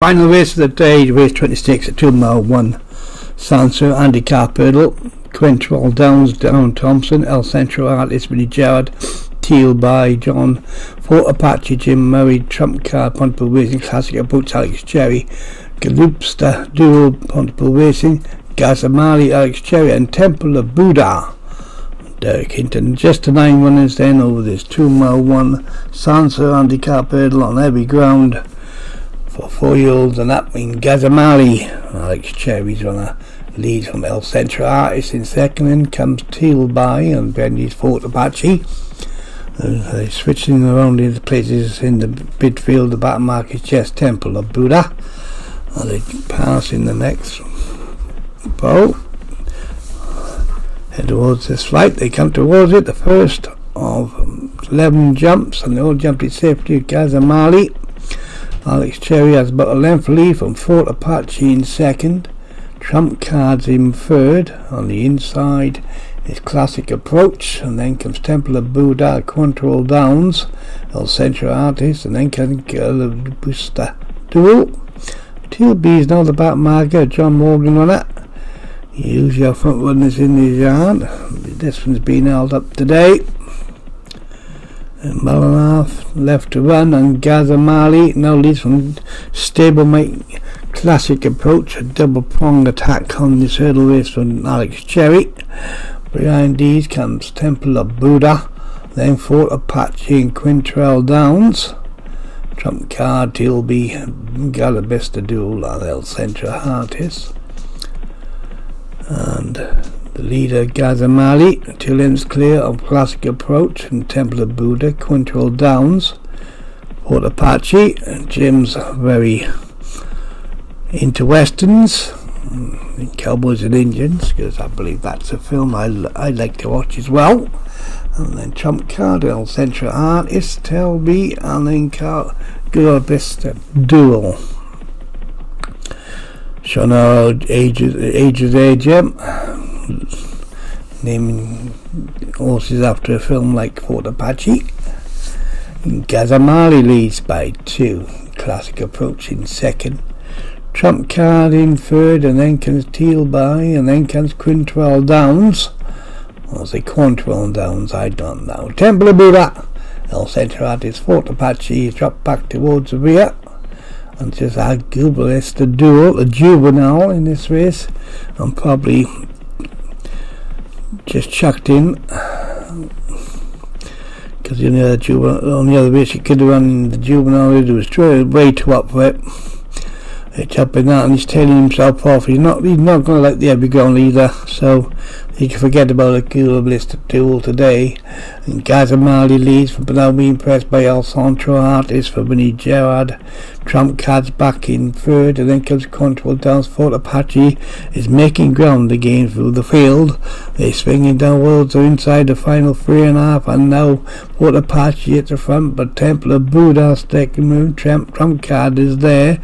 Final race of the day, race 26 at 2 mile 1, Sanserv Handicap Hurdle, Quintrell Downs, Down Thompson, El Centro Artist, Billy Gerard, Tealby, John, Fort Apache, Jim Murray, Trump Card, Pontable Racing, Classic Approach, Alex Cherry, Galoopster, Dual, Pontable Racing, Gazamali, Alex Cherry, and Temple of Buddha, Derek Hinton. Just the 9 runners then over this 2 mile 1 Sanserv Handicap Hurdle on every ground. For 4-year-olds and up in Gazamali, Alex Cherry's runner, leads from El Centro Artist in second, and comes Tealby and Bendy's Fort Apache. They're switching around in the places in the midfield. The back mark is just Temple of Buddha. And they pass in the next bow. Head towards this flight, they come towards it. The first of 11 jumps, and they all jumped it safely. Gazamali. Alex Cherry has but a length lead from Fort Apache in second, Trump Cards in third, on the inside is Classic Approach, and then comes Temple of Buddha, Quintrell Downs, El Centro Artist, and then comes Galoopster Duel. Tealby is now the back marker, John Morgan on it. Use your front runners in his yard. This one's been held up today. A mile and a half left to run, and Gazamali now leads from Stable Mate, Classic Approach, a double prong attack on this hurdle race from Alex Cherry. Behind these comes Temple of Buddha, then Fort Apache and Quintrell Downs, Trump Card, Tealby, Galabesta Duel, and El Centro Artist, and the leader Gazamali, 2 lengths clear of Classic Approach and Temple of Buddha, Quintrell Downs, Fort Apache, and Jim's very into westerns, and Cowboys and Indians, because I believe that's a film I like to watch as well. And then Trump Card, El Centro Artist, Tealby, and then Galabesta Duel. Showing our ages there, Jim. Naming horses after a film like Fort Apache. Gazamali leads by 2, Classic Approach in second, Trump Card in third, and then comes Tealby, and then comes Quintrell Downs. I'll say Quintrell Downs, I don't know. Temple of Buddha, El Centro Artist, Fort Apache dropped back towards the rear. And just Gilbert's Duel, a juvenile in this race, and probably just chucked in because on the other race he could have run the juvenile. It was way too up for it. It's up in that, and he's tailing himself off. He's not going to like the heavy ground either, so he can forget about a Gilbert's Duel today. And Gazamali leads for now, being pressed by El Centro Artist for Winnie Gerard. Trump Cards back in third, and then comes Quintrell Downs. Fort Apache is making ground again through the field. They're swinging downwards, are inside the final 3 and a half, and now Fort Apache at the front, but Temple of Buddha taking move. Trump Card is there,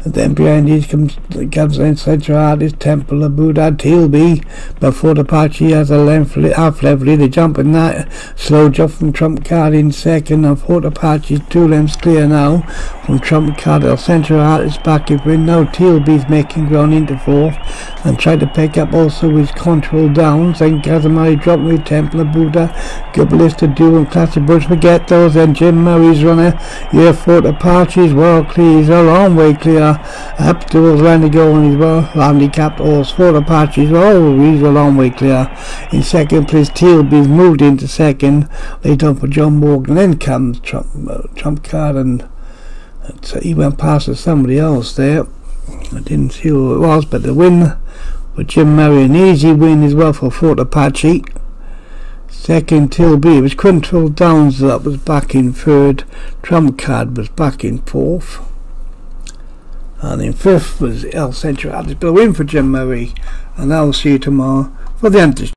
and then behind these comes El Centro Artist, Temple of Buddha, Tealby, but Fort Apache has a half level. They jump in that slow jump from Trump Card in second, and Fort Apache 2 lengths clear now from Trump Card. El Centro Artist back in window. Tealby's making ground into fourth, and tried to pick up also with Quintrell Downs, and Gazamali dropped with Temple of Buddha, Gilbert's Duel, and Classic Bush. Forget those, and Jim Murray's runner. Yeah, Fort Apache's well clear. He's a long way clear. Up towards Randy Gold, and he's well handicapped horse. Fort Apache's he's a long way clear. In second place, Tealby's moved into second. They done for John Morgan. Then comes Trump Card, and so he went past somebody else there. I didn't see who it was, but the win for Jim Murray, an easy win as well for Fort Apache. Second Tealby, it was Quintrell Downs that was back in third, Trump Card was back in fourth, and in fifth was El Centro Artist. But a win for Jim Murray, and I'll see you tomorrow for the Antis